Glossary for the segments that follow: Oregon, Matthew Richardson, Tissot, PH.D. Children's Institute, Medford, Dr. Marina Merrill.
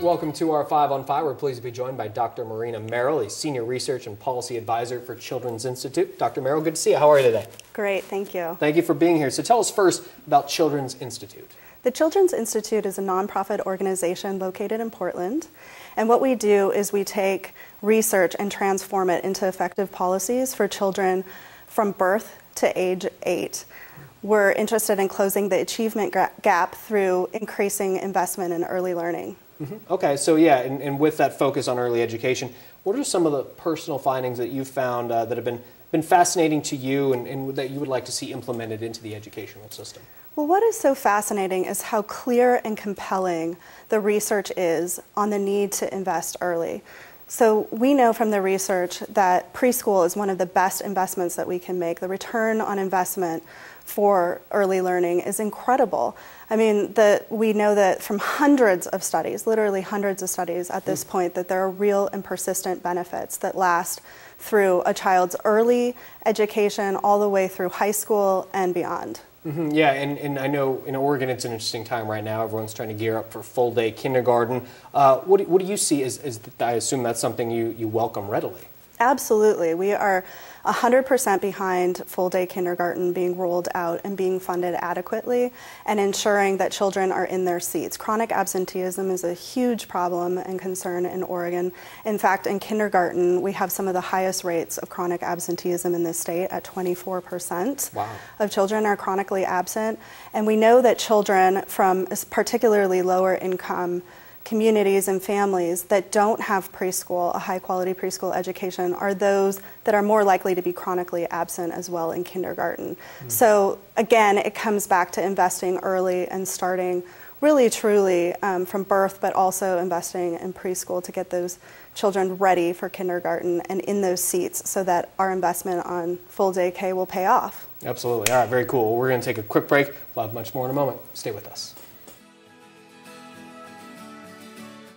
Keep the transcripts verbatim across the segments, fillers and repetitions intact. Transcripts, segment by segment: Welcome to our Five on Five. We're pleased to be joined by Doctor Marina Merrill, a Senior Research and Policy Advisor for Children's Institute. Doctor Merrill, good to see you. How are you today? Great, thank you. Thank you for being here. So tell us first about Children's Institute. The Children's Institute is a nonprofit organization located in Portland, and what we do is we take research and transform it into effective policies for children from birth to age eight. We're interested in closing the achievement gap through increasing investment in early learning. Mm-hmm. Okay, so yeah, and, and with that focus on early education, what are some of the personal findings that you've found uh, that have been, been fascinating to you and, and that you would like to see implemented into the educational system? Well, what is so fascinating is how clear and compelling the research is on the need to invest early. So we know from the research that preschool is one of the best investments that we can make. The return on investment for early learning is incredible. I mean, the, we know that from hundreds of studies, literally hundreds of studies at this point, that there are real and persistent benefits that last through a child's early education all the way through high school and beyond. Mm-hmm. Yeah, and, and I know in Oregon it's an interesting time right now. Everyone's trying to gear up for full-day kindergarten. Uh, what, do, what do you see as, as the, I assume that's something you, you welcome readily? Absolutely. We are one hundred percent behind full-day kindergarten being rolled out and being funded adequately and ensuring that children are in their seats. Chronic absenteeism is a huge problem and concern in Oregon. In fact, in kindergarten, we have some of the highest rates of chronic absenteeism in this state at twenty-four percent. Wow. Of children are chronically absent. And we know that children from particularly lower income communities and families that don't have preschool, a high-quality preschool education, are those that are more likely to be chronically absent as well in kindergarten. Mm-hmm. So again, it comes back to investing early and starting really truly um, from birth, but also investing in preschool to get those children ready for kindergarten and in those seats so that our investment on full-day K will pay off. Absolutely. All right, very cool. We're going to take a quick break. We'll have much more in a moment. Stay with us.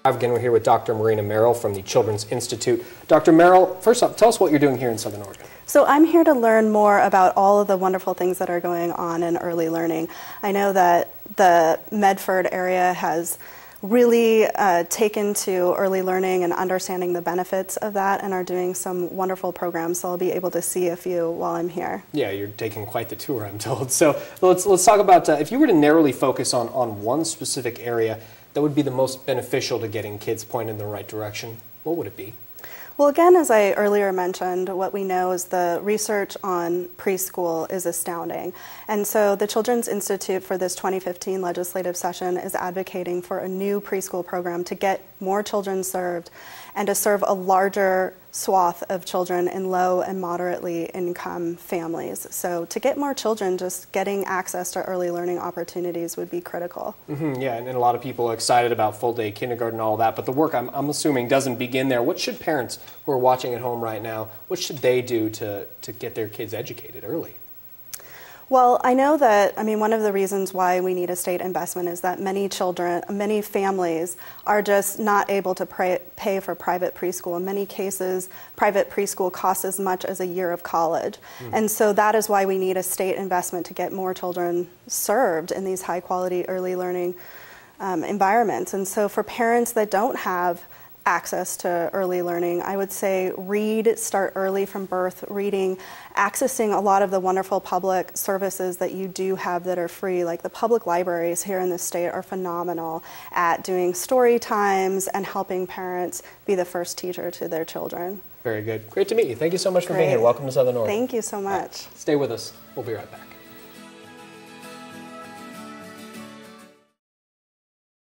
Again, we're here with Doctor Marina Merrill from the Children's Institute. Doctor Merrill, first off, tell us what you're doing here in Southern Oregon. So I'm here to learn more about all of the wonderful things that are going on in early learning. I know that the Medford area has really uh, taken to early learning and understanding the benefits of that and are doing some wonderful programs, so I'll be able to see a few while I'm here. Yeah, you're taking quite the tour, I'm told. So let's, let's talk about, uh, if you were to narrowly focus on, on one specific area that would be the most beneficial to getting kids pointed in the right direction, what would it be? Well, again, as I earlier mentioned, what we know is the research on preschool is astounding. And so the Children's Institute for this twenty fifteen legislative session is advocating for a new preschool program to get more children served and to serve a larger swath of children in low and moderately income families. So to get more children, just getting access to early learning opportunities would be critical. Mm-hmm, yeah, and, and a lot of people are excited about full-day kindergarten and all that, but the work, I'm, I'm assuming, doesn't begin there. What should parents who are watching at home right now, what should they do to, to get their kids educated early? Well, I know that, I mean, one of the reasons why we need a state investment is that many children, many families are just not able to pay, pay for private preschool. In many cases, private preschool costs as much as a year of college. Mm-hmm. And so that is why we need a state investment to get more children served in these high-quality early learning um, environments. And so for parents that don't have access to early learning, I would say read, start early from birth, reading, accessing a lot of the wonderful public services that you do have that are free, like the public libraries here in the state are phenomenal at doing story times and helping parents be the first teacher to their children. Very good. Great to meet you. Thank you so much for Great. being here. Welcome to Southern Oregon. Thank you so much. Right. Stay with us. We'll be right back.